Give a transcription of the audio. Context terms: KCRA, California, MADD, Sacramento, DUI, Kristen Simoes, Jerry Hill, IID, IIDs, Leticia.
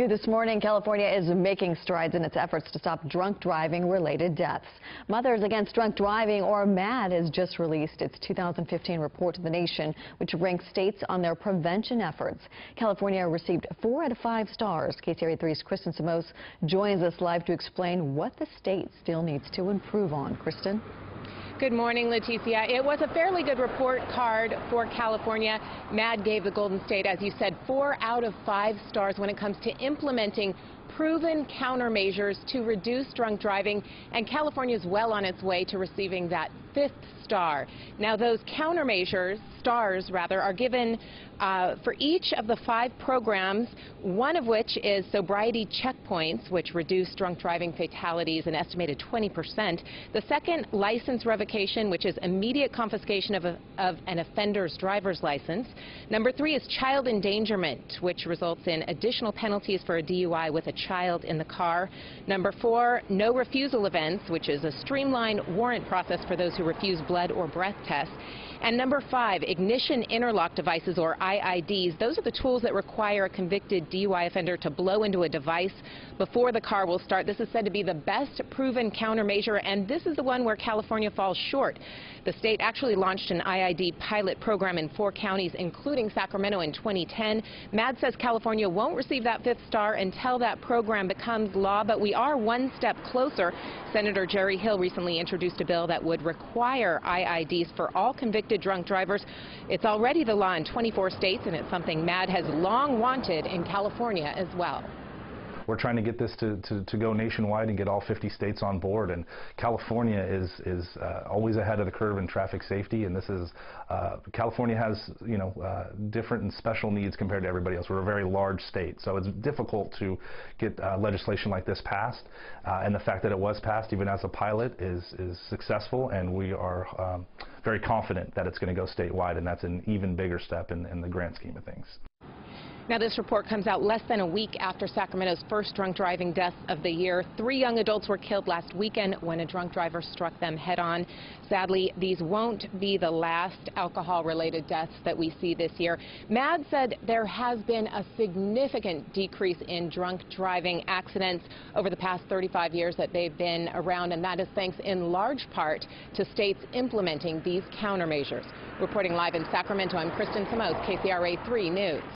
New this morning, California is making strides in its efforts to stop drunk driving-related deaths. Mothers Against Drunk Driving, or MADD, has just released its 2015 report to the nation, which ranks states on their prevention efforts. California received 4 out of 5 stars. KCRA 3's Kristen Simoes joins us live to explain what the state still needs to improve on. Kristen? Good morning, Leticia. It was a fairly good report card for California. MADD gave the Golden State, as you said, 4 out of 5 stars when it comes to implementing proven countermeasures to reduce drunk driving, and California is well on its way to receiving that 5th star. Now, those countermeasures, stars rather, are given for each of the 5 programs, one of which is sobriety checkpoints, which reduce drunk driving fatalities an estimated 20%. The second, license revocation, which is immediate confiscation of an offender's driver's license. Number 3 is child endangerment, which results in additional penalties for a DUI with a child in the car. Number 4, no refusal events, which is a streamlined warrant process for those who refuse blood or breath tests. And number 5, ignition interlock devices, or IIDs. Those are the tools that require a convicted DUI offender to blow into a device before the car will start. This is said to be the best proven countermeasure, and this is the one where California falls short. The state actually launched an IID pilot program in 4 counties, including Sacramento, in 2010. MADD says California won't receive that 5th star until that program becomes law, but we are one step closer. Senator Jerry Hill recently introduced a bill that would require IIDs for all convicted drunk drivers. It's already the law in 24 states, and it's something MADD has long wanted in California as well. We're trying to get this to go nationwide and get all 50 states on board, and California is always ahead of the curve in traffic safety, and this is California has different and special needs compared to everybody else. We're a very large state, so it's difficult to get legislation like this passed, and the fact that it was passed even as a pilot is successful, and we are very confident that it's going to go statewide, and that's an even bigger step in the grand scheme of things. Now, this report comes out less than a week after Sacramento's first drunk driving death of the year. 3 young adults were killed last weekend when a drunk driver struck them head-on. Sadly, these won't be the last alcohol-related deaths that we see this year. MADD said there has been a significant decrease in drunk driving accidents over the past 35 years that they've been around, and that is thanks in large part to states implementing these countermeasures. Reporting live in Sacramento, I'm Kristen Simoes, KCRA 3 News.